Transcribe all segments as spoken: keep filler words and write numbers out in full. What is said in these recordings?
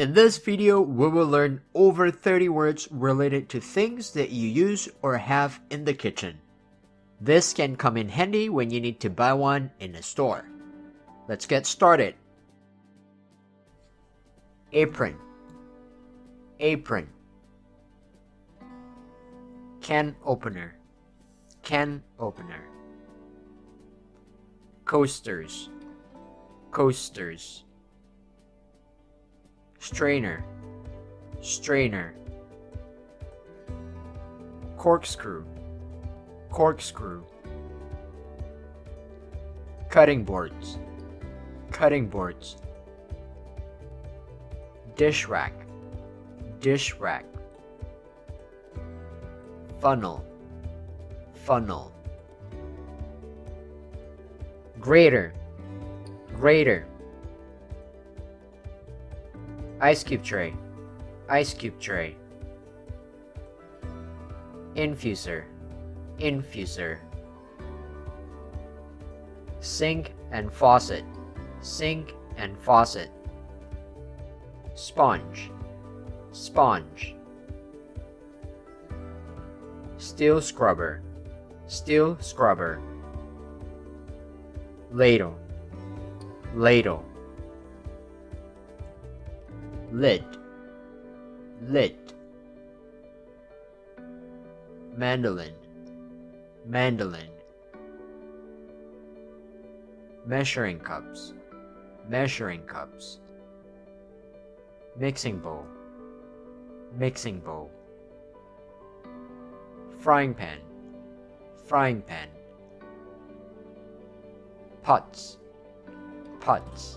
In this video, we will learn over thirty words related to things that you use or have in the kitchen. This can come in handy when you need to buy one in a store. Let's get started. Apron, apron. Can opener, can opener. Coasters, coasters. Strainer, strainer. Corkscrew, corkscrew. Cutting boards, cutting boards. Dish rack, dish rack. Funnel, funnel. Grater, grater. Ice cube tray, ice cube tray. Infuser, infuser. Sink and faucet, sink and faucet. Sponge, sponge. Steel scrubber, steel scrubber. Ladle, ladle. Lid, lid. Mandolin, mandolin. Measuring cups, measuring cups. Mixing bowl, mixing bowl. Frying pan, frying pan. Pots, pots.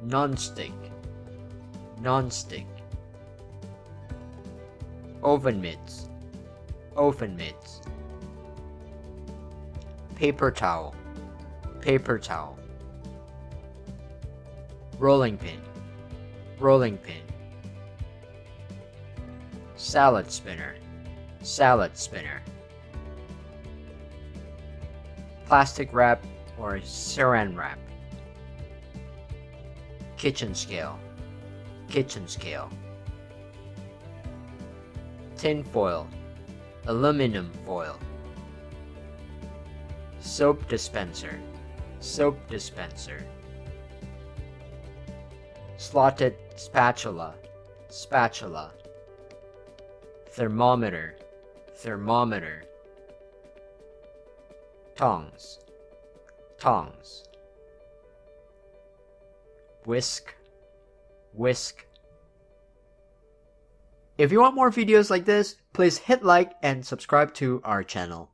Non-stick, non-stick. Oven mitts, oven mitts. Paper towel, paper towel. Rolling pin, rolling pin. Salad spinner, salad spinner. Plastic wrap or saran wrap. Kitchen scale, kitchen scale. Tin foil, aluminum foil. Soap dispenser, soap dispenser. Slotted spatula, spatula. Thermometer, thermometer. Tongs, tongs. Whisk, whisk. If you want more videos like this, please hit like and subscribe to our channel.